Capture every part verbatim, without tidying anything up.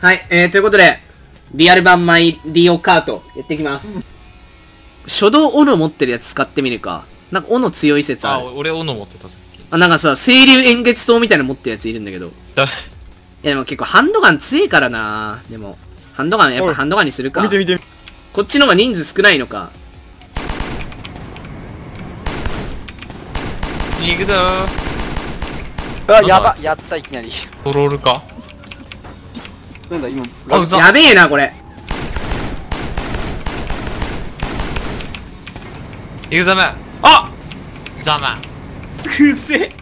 はい、えー、ということで、リアル版マイリオカート、やっていきます。初動斧持ってるやつ使ってみるか。なんか斧強い説ある。あ、俺斧持ってたさっき。あ、なんかさ、清流円月刀みたいなの持ってるやついるんだけど。だいやでも結構ハンドガン強いからな。でも、ハンドガン、やっぱハンドガンにするか。見て見て。こっちの方が人数少ないのか。行くぞー。あ、やば、やった、いきなり。トロールかなんだ今やべえなこれ。いくざま。あっざまくせえ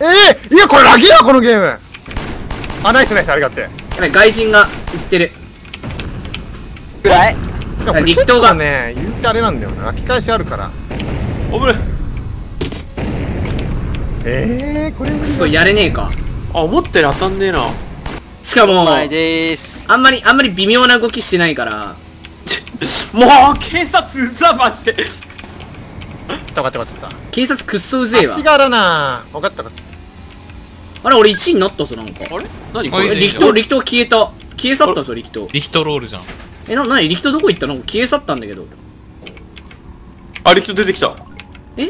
えー、いやこれラギやこのゲーム。あ、ナイスナイス、ありがてえ。外人がいってるくらい力投がね。言ってあれなんだよな、巻き返しあるから。おぶれええー、これクソやれねえか。あ、思ってる当たんねえな。しかも、あんまり、あんまり微妙な動きしてないから。もう、警察うざまして。わかったわかった。警察くっそうぜえわ。違うな。わかったわかった。あれ、俺いちいになったぞ、なんか。あれ何これ力投、力投消えた。消え去ったぞ、力投。力投ロールじゃん。え、な、なに力投どこ行ったの？消え去ったんだけど。あ、力投出てきた。え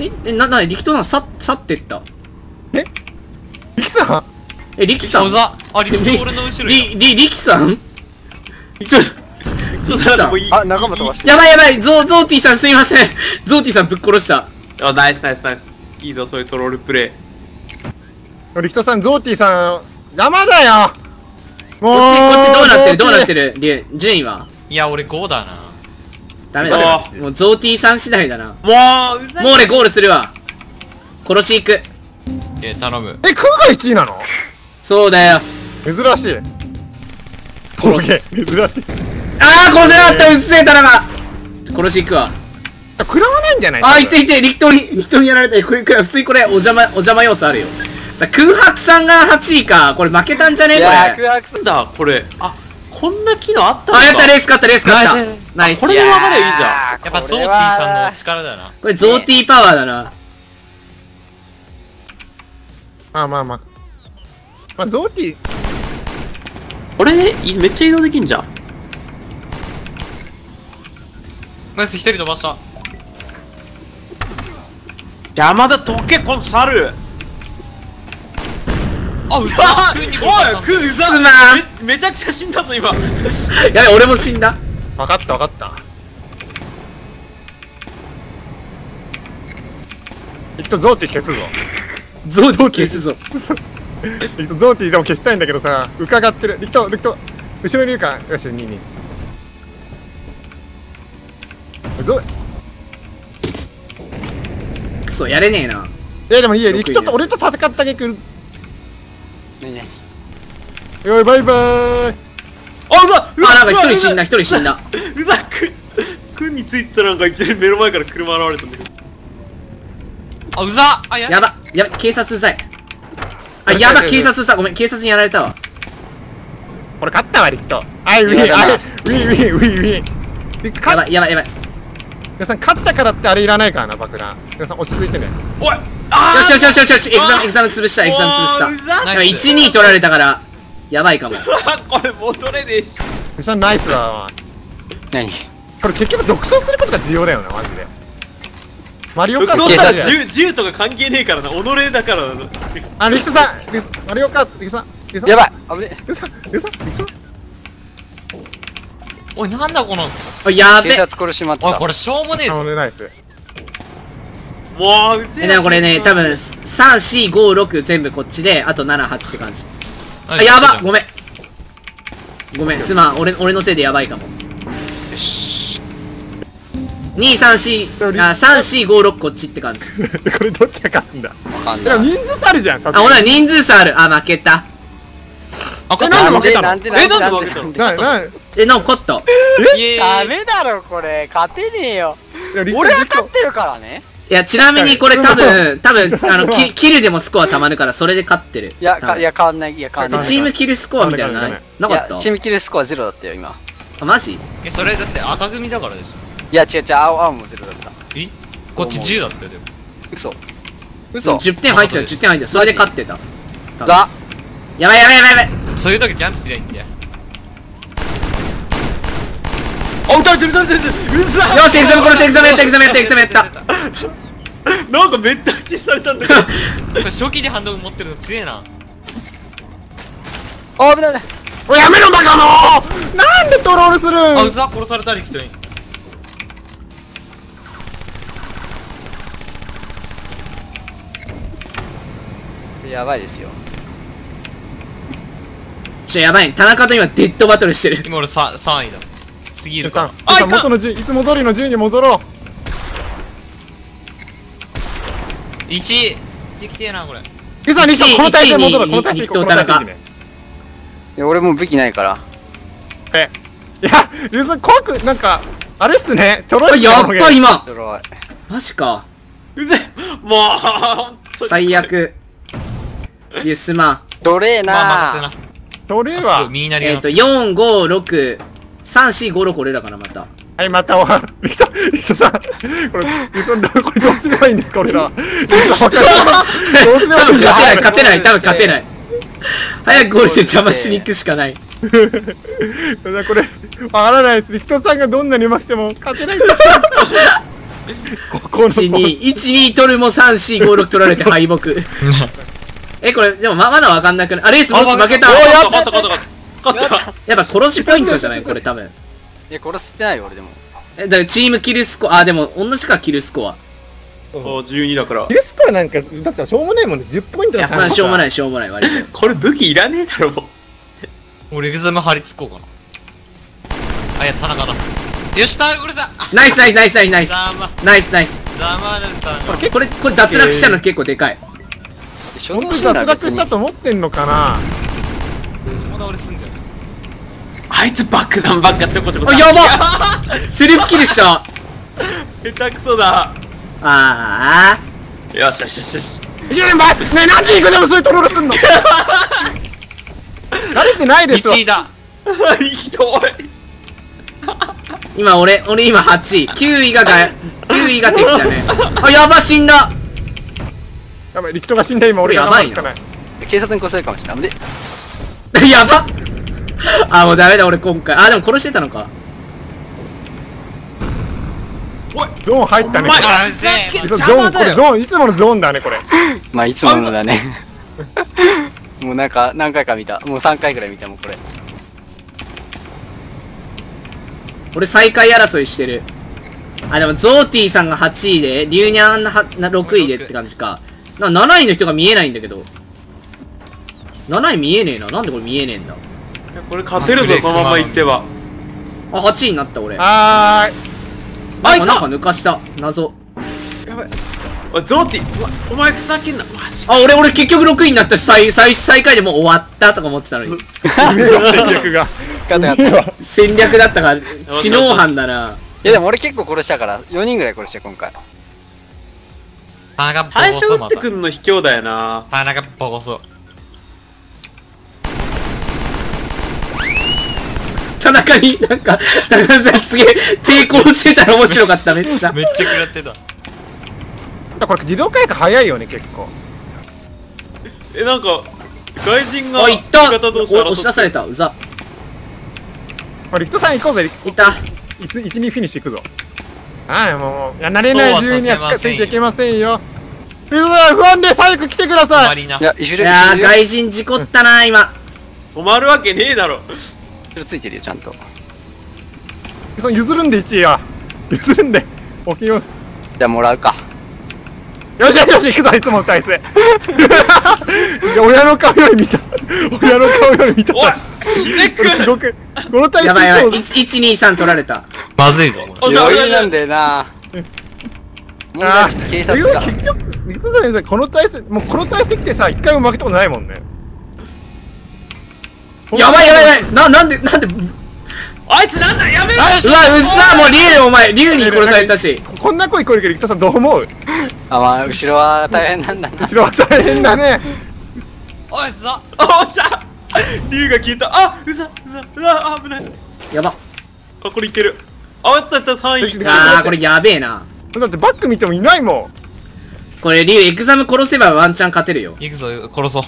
え、え、な、なに力投なんか去、去ってった。え力さんえ、リキさん。あ、リキさん俺の後ろに。リ、リ、リキさんリキさん。あ、仲間飛ばして。やばいやばい、ゾウ、ゾウティさんすいません。ゾウティさんぶっ殺した。あ、ナイスナイスナイス。いいぞ、そういうトロールプレイ。リキトさん、ゾウティさん、山だよ。もうこっち、こっちどうなってるどうなってるリュ、順位は。いや、俺ごだな。ダメだ。もうゾウティさん次第だな。もう、もう俺ゴールするわ。殺し行く。え、頼む。え、クーがいちいなの？そうだよ。珍しい。殺す。珍しい。ああ、殺せなかった、うっせえ、田中。殺し行くわ。食らわないんじゃない？ああ、いていて、力投に、力投にやられて、これ、普通にこれ、お邪魔、お邪魔要素あるよ。空白さんがはちいか、これ負けたんじゃねえか。空白さんだ、これ。あ、こんな機能あったの？あ、やった、レース勝った、レース勝った。ナイス。これで分かればいいじゃん。やっぱゾーティーさんの力だな。これゾーティーパワーだな。まあまあまあ。まあ、ゾーティー俺めっちゃ移動できんじゃん。ナイス、一人飛ばした。山田どけこの猿。あ、うざっ。おい、クーうざっな。めちゃくちゃ死んだぞ今。やべ、俺も死んだ。分かった分かった。きっとゾーティー消すぞ。ゾーティー消すぞ。リクトゾーティーでも消したいんだけどさ、伺ってる。リクト、リクト、後ろにいるか。よし、に、に。ゾクソ、やれねえな。いや、でもいいよ、リクトと俺と戦っただけ来る。何何おい、バイバーイ。あ、うざっ。あ、なんか一人死んだ、一人死んだ。うざっ、く、くんについてたらなんかいきなり目の前から車現れたんだけど。あ、うざっ。あ、やば、やば、警察うざい。あ、やば、警察さ、ごめん、警察にやられたわ。俺勝ったわ、リット。あい、ウィン、ウィン、ウィン、ウィン。やばい、やばい、やばい。皆さん、勝ったからってあれいらないからな、爆弾。皆さん、落ち着いてね。おい、あよしよしよしよしよし、エクザム、エクザム潰した、エクザム潰した。いち、に取られたから、やばいかも。これ、戻れねえし。皆さん、ナイスだわ。何これ、結局、独走することが重要だよな、マジで。マリオカート銃とか関係ねえからな、己だからな。あ、リクトさん、マリオカート、リクトさん、やばい、あぶねえ、リクトさん、リクトさん、リクトさん。おい、なんだこの、おい、やべえ、おい、これしょうもねえぞ。もう、うぜえ。でもこれね、多分さん、よん、ご、ろく全部こっちで、あとなな、はちって感じ。あ、やば、ごめん。ごめん、すまん、俺、俺のせいでやばいかも。よし。に、さん、よん、あ、さん、よん、ご、ろくこっちって感じ。これどっちが勝つんだ？わかんない。人数差あるじゃん。あ、ほら、人数差ある。あ、負けた。あ、これなんで負けたの？え、なんで負けたの？な、な、え、なんか勝った。え？ダメだろ、これ。勝てねえよ。俺は勝ってるからね。いや、ちなみにこれ多分、多分、あの、キルでもスコアたまるから、それで勝ってる。いや、いや、変わんない。いや、変わんない。チームキルスコアみたいなのない？なかった？チームキルスコアゼロだったよ、今。あ、マジ？え、それだって赤組だからでしょ。いや違う違う、青、青もゼロだった。え？こっちじゅうだったよ、でも。嘘。嘘？じゅってん入っちゃう、じゅってん入っちゃう。それで勝ってた。だやばいやばいやばいやばい。そういう時ジャンプすりゃいいんだよ。あ、撃たれてる撃たれてる撃たれてる。よしエクザメ殺してエクザメやったエクザメやったエクザメやった。なんかめっちゃ発信されたんだけど。これ初期でハンドガン持ってるの強えな。あ、危ない危ない。おいやめろバカの。なんでトロールする。あ、うざ殺されたりきてる。やばいですよ。ちょやばい、田中と今デッドバトルしてる。今俺ささんいだ。次いるか。あ、いかん。いつも通りの順位に戻ろう。いちい。いちきてえなこれ。いざにしこの体勢戻ろう。この体勢田中。いや俺もう武器ないから。え、いやゆず怖くなんかあれっすね。ちょろい。やっぱ今。マジか。うぜもう最悪。ゆすまドレーなードレーはえっとよんごろくさんよんごろく俺だからまたはいまたおはリトリトさんこれリトさんこれどうすればいいんですか俺らリトさんどうすればいいんですか勝てない多分勝てない早くゴールして邪魔しに行くしかないそれこれ分からないですリトさんがどんなにうまくても勝てないいちにい取るもさんよんごろく取られて敗北え、これ、でもまだわかんなくない。あ、レースボス負けた。やったやっぱ殺しポイントじゃないこれ多分。いや、殺してないよ、俺でも。え、だからチームキルスコア、あ、でも、同じか、キルスコア。おぉ、じゅうにだから。キルスコアなんか、だってしょうもないもんね、じゅっポイントだから。しょうもない、しょうもない、割と。これ武器いらねえだろ、もう。俺、エグザム張り付こうかな。あ、いや、田中だ。よし、た、うるさい。ナイス、ナイス、ナイス、ナイス、ナイス。ナイス、ナイス。これ、これ脱落したの結構でかい。本当に脱落したと思ってんのかな。あいつ爆弾ばっかちょこちょこ。やばっセルフキルした下手くそだ。ああよしよしよしよし。いや待ってねえなんでいくでもそういうトロールすんの慣れてないですよ。いちいだひどい。今俺俺今はちいきゅういががきゅういが敵だね。あやば死んだやばい、力人が死んだ今俺がつかない。警察に殺されるかもしれない。でやばっあ、もうダメだ俺今回。あ、でも殺してたのか。おいゾーン入ったね。ゾーン、これゾーン、いつものゾーンだねこれ。まあいつものだね。もうなんか何回か見た。もうさんかいぐらい見たもんこれ。俺最下位争いしてる。あ、でもゾーティーさんがはちいで、リューニャンがろくいでって感じか。ななないの人が見えないんだけどなない見えねえな。なんでこれ見えねえんだ。これ勝てるぞこのままいっては。あはちいになった俺。はーいなんかなんか抜かした謎やばい。おいゾーティお前ふざけんなマジ。あ俺俺結局ろくいになったし最最最下位でもう終わったとか思ってたのに戦略が戦略だったから知能犯だな。いやでも俺結構殺したからよにんぐらい殺した今回。田中打ってくんの卑怯だよな。田中ボコそう。田中になんか田中さんすげえ抵抗してたら面白かっためっちゃ。めっちゃ食らってた。これ自動回復早いよね結構。えなんか外人が。あいった。押し出されたうざ。これリクトさん行こうぜ。いった。一一にフィニッシュ行くぞ。はい、もう、慣れない自由にはついていけませんよ。不安で早く来てください。いや、外人事故ったな、今。止まるわけねえだろ。ついてるよ、ちゃんと。譲るんでいちいや。譲るんで。おきよ。じゃあ、もらうか。よしよしよし、行くぞ、いつもの体勢。親の顔より見た。親の顔より見た。おい、ひでく。この体勢。やばいやばい、いちにさん取られた。まずいぞ。余裕なんだよな。ああ、結局、水谷さん、この体勢、もうこの体勢ってさ、一回も負けたことないもんね。やばいやばいやばい、な、なんで、なんで。あいつなんだ、やめろ。うわ、うっさ、もう竜、お前、竜に殺されたし。こんな声聞こえるけど、生田さん、どう思う。あ、まあ、後ろは大変なんだ。後ろは大変だね。おい、うざ、おっしゃ。竜が消えた、あ、うざ、うざ、うわ、危ない。やば。あ、これいける。あったったさんい。ああこれやべえな。だってバック見てもいないもん。これリュウエクザム殺せばワンチャン勝てるよ。行くぞ殺そう。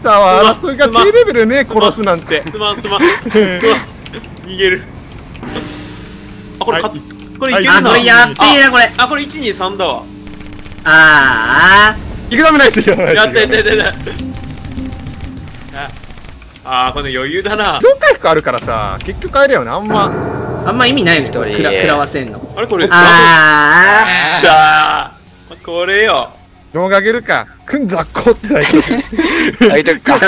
ったわ。それが低レベルね、殺すなんて。すまんすまん。逃げる。あ、これ勝っこれいけるな。これやっていいな、これ。あ、これいちにさんだわ。ああ。行くためないっすよ。やってやってやってやって。ああ、この余裕だな。強回復あるからさ、結局あれだよね、あんま。あんま意味ないの一人。食らわせんの。あれこれ。ああ。これよ。動画あげるか。くんざっこってない。あいたか。